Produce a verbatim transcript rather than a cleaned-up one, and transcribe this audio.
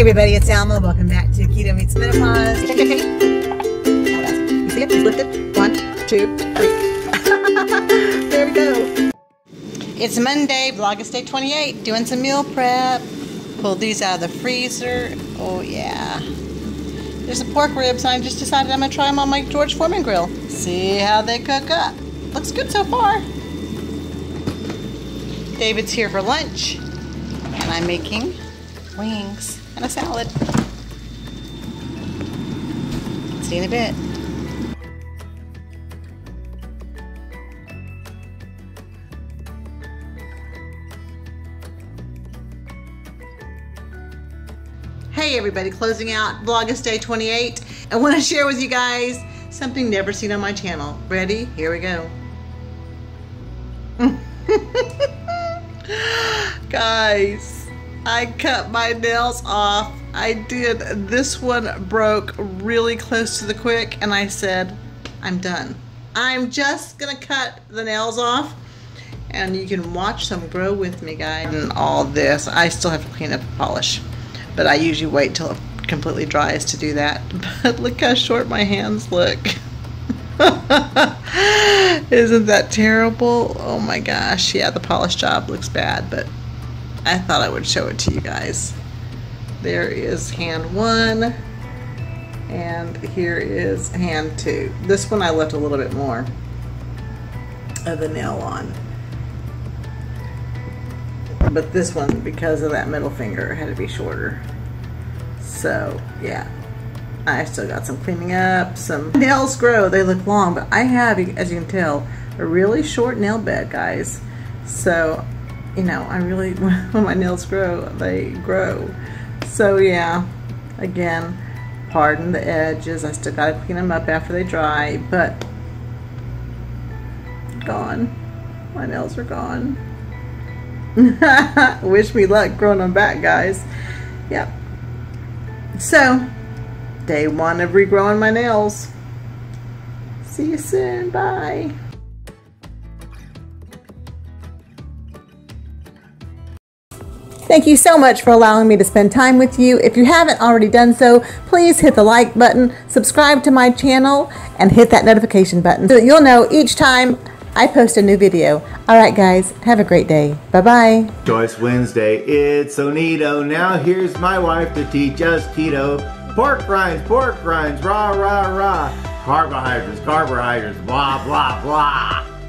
Hey everybody, it's Alma. Welcome back to Keto Meets Menopause. You see it? Just lift it. One, two, three. There we go. It's Monday, Vlogust day twenty-eight. Doing some meal prep. Pulled these out of the freezer. Oh yeah. There's some pork ribs. I just decided I'm gonna try them on my George Foreman Grill. See how they cook up. Looks good so far. David's here for lunch, and I'm making wings and a salad. See you in a bit. Hey everybody, closing out Vlogust day twenty-eight. I want to share with you guys something never seen on my channel. Ready? Here we go. Guys, I cut my nails off. I did. This one broke really close to the quick, and I said, I'm done. I'm just gonna cut the nails off, and you can watch them grow with me, guys. And all this, I still have to clean up the polish, but I usually wait till it completely dries to do that. But look how short my hands look. Isn't that terrible? Oh my gosh, yeah, the polish job looks bad, but I thought I would show it to you guys. There is hand one, and here is hand two. This one I left a little bit more of the nail on, but this one, because of that middle finger, had to be shorter. So yeah, I still got some cleaning up. Some nails grow, they look long, but I have, as you can tell, a really short nail bed, guys. So you know, I really, when my nails grow, they grow. So yeah, again, pardon the edges. I still gotta clean them up after they dry, but gone. My nails are gone. Wish me luck growing them back, guys. Yep. So, day one of regrowing my nails. See you soon, bye. Thank you so much for allowing me to spend time with you. If you haven't already done so, please hit the like button, subscribe to my channel, and hit that notification button so that you'll know each time I post a new video. All right, guys, have a great day. Bye-bye. Joyce Wednesday, it's so neato. Now here's my wife to teach us keto. Pork rinds, pork rinds, rah, rah, rah. Carbohydrates, carbohydrates, blah, blah, blah.